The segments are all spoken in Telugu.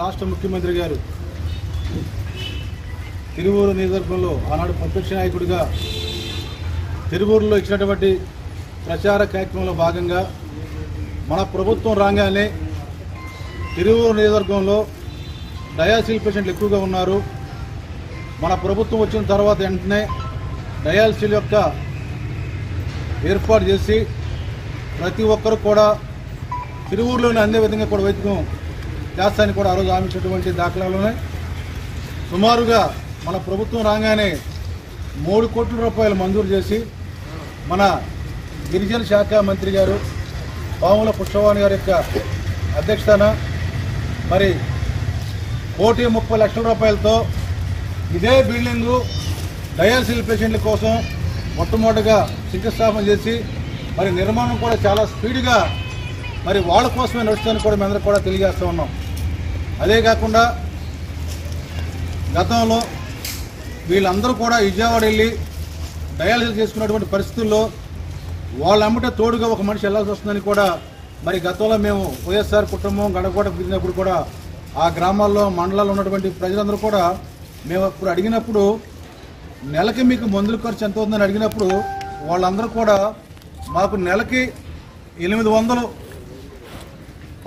రాష్ట్ర ముఖ్యమంత్రి గారు తిరువూరు నియోజకవర్గంలో ఆనాడు ప్రతిపక్ష నాయకుడిగా తిరువూరులో ఇచ్చినటువంటి ప్రచార కార్యక్రమంలో భాగంగా మన ప్రభుత్వం రాగానే తిరువూరు నియోజకవర్గంలో డయాలసిస్ పేషెంట్లు ఎక్కువగా ఉన్నారు. మన ప్రభుత్వం వచ్చిన తర్వాత వెంటనే డయాలసిస్ యొక్క ఏర్పాటు చేసి ప్రతి ఒక్కరు కూడా తిరువూరులోనే అందే విధంగా కూడా వైద్యం చేస్తానికి కూడా ఆ రోజు ఆమెటువంటి దాఖలాలోనే సుమారుగా మన ప్రభుత్వం రాగానే 3 కోట్ల రూపాయలు మంజూరు చేసి మన గిరిజన శాఖ మంత్రి గారు పాముల పుష్పవాణి గారి యొక్క అధ్యక్షతన మరి 1,30,00,000 రూపాయలతో ఇదే బిల్డింగు డయాలసిస్ పేషెంట్ల కోసం మొట్టమొదటిగా శంకుస్థాపన చేసి మరి నిర్మాణం కూడా చాలా స్పీడ్గా మరి వాళ్ళ కోసమే నడుస్తుందని కూడా మేమందరూ కూడా తెలియజేస్తూ ఉన్నాం. అదే కాకుండా గతంలో వీళ్ళందరూ కూడా విజయవాడ వెళ్ళి డయాలసిస్ చేసుకున్నటువంటి పరిస్థితుల్లో వాళ్ళు అమ్మటే తోడుగా ఒక మనిషి వెళ్ళాల్సి వస్తుందని కూడా మరి గతంలో మేము వైఎస్ఆర్ కుటుంబం గడపగడ తిరిగినప్పుడు కూడా ఆ గ్రామాల్లో మండలాల్లో ఉన్నటువంటి ప్రజలందరూ కూడా మేము అప్పుడు అడిగినప్పుడు నెలకి మీకు మందుల ఖర్చు ఎంత అవుతుందని అడిగినప్పుడు వాళ్ళందరూ కూడా మాకు నెలకి 800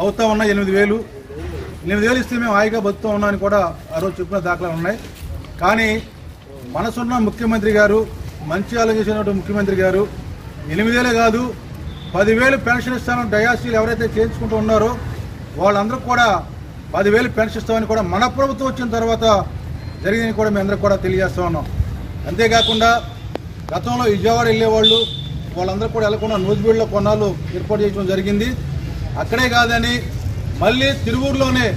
అవుతా ఉన్నాయి, 8,000 ఇస్తే మేము హాయిగా బతుకుతూ ఉన్నామని కూడా ఆ రోజు చెప్పిన దాఖలాలు ఉన్నాయి. కానీ మనసున్న ముఖ్యమంత్రి గారు, మంచి ఆలోచించినటువంటి ముఖ్యమంత్రి గారు 8,000 కాదు 10,000 పెన్షన్ ఇస్తామని డయాలసిస్ ఎవరైతే చేయించుకుంటూ ఉన్నారో వాళ్ళందరూ కూడా 10,000 పెన్షన్ ఇస్తామని కూడా మన ప్రభుత్వం వచ్చిన తర్వాత జరిగిందని కూడా మేము అందరూ కూడా తెలియజేస్తూ ఉన్నాం. అంతేకాకుండా గతంలో విజయవాడ వెళ్ళేవాళ్ళు వాళ్ళందరూ కూడా వెళ్ళకుండా నూజిబీడులో కొన్నాళ్ళు ఏర్పాటు చేయడం జరిగింది. అక్కడే కాదని మళ్ళీ తిరువూరులోనే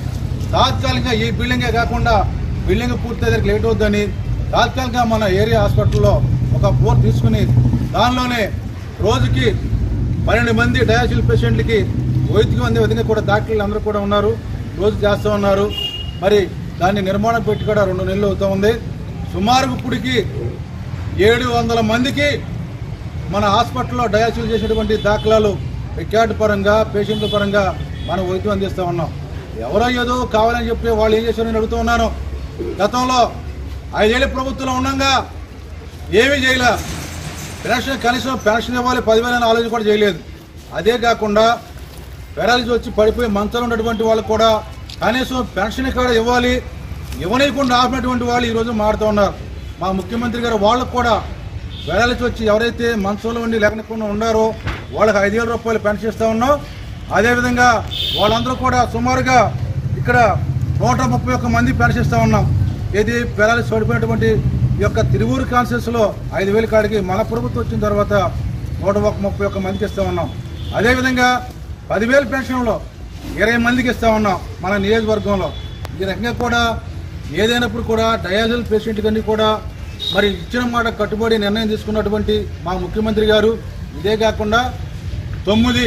తాత్కాలికంగా ఈ బిల్డింగే కాకుండా బిల్డింగ్ పూర్తయ్యేసరికి లేట్ అవుద్దని తాత్కాలికంగా మన ఏరియా హాస్పిటల్లో ఒక బోర్డు తీసుకుని దానిలోనే రోజుకి 12 మంది డయాలసిస్ పేషెంట్లకి వైద్యం అందే విధంగా కూడా డాక్టర్లు అందరూ కూడా ఉన్నారు, రోజు చేస్తూ ఉన్నారు. మరి దాన్ని నిర్మాణం పెట్టి కూడా 2 నెలలు అవుతూ ఉంది. సుమారుగా ఇప్పటికి 700 మందికి మన హాస్పిటల్లో డయాలసిస్ చేసేటువంటి దాఖలాలు రికార్డు పరంగా పేషెంట్ల పరంగా మనం వైద్యం అందిస్తూ ఉన్నాం. ఎవరో ఏదో కావాలని చెప్పి వాళ్ళు ఏం చేశారో నేను అడుగుతూ ఉన్నాను. గతంలో 5 ఏళ్ళ ప్రభుత్వంలో ఉండగా ఏమీ చేయలే, పెన్షన్ కనీసం పెన్షన్ ఇవ్వాలి 10,000 ఆలోచన కూడా చేయలేదు. అదే కాకుండా పెరాలసిస్ వచ్చి పడిపోయి మంచాలు ఉన్నటువంటి వాళ్ళు కూడా కనీసం పెన్షన్ కూడా ఇవ్వాలి, ఇవ్వనీయకుండా ఆపినటువంటి వాళ్ళు ఈరోజు మారుతూ ఉన్నారు. మా ముఖ్యమంత్రి గారు వాళ్ళకు కూడా పెరాలసిస్ వచ్చి ఎవరైతే మంచంలో ఉండి లేకుండా ఉన్నారో వాళ్ళకి 5,000 రూపాయలు పెన్షన్ ఇస్తూ ఉన్నాం. అదేవిధంగా వాళ్ళందరూ కూడా సుమారుగా ఇక్కడ 131 మంది పెన్షన్ ఇస్తూ ఉన్నాం. ఇది పెరాలసిస్ పడిపోయినటువంటి యొక్క తిరువూరు కాన్సెన్స్లో 5,000 కాడికి మన ప్రభుత్వం వచ్చిన తర్వాత 131 మందికి ఇస్తూ ఉన్నాం. అదేవిధంగా 10,000 పెన్షన్లో 20 మందికి ఇస్తూ ఉన్నాం మన నియోజకవర్గంలో. ఈ రకంగా కూడా ఏదైనప్పుడు కూడా డయాలసిస్ పేషెంట్ కానీ కూడా మరి ఇచ్చిన మాట కట్టుబడి నిర్ణయం తీసుకున్నటువంటి మా ముఖ్యమంత్రి గారు. ఇదే కాకుండా 9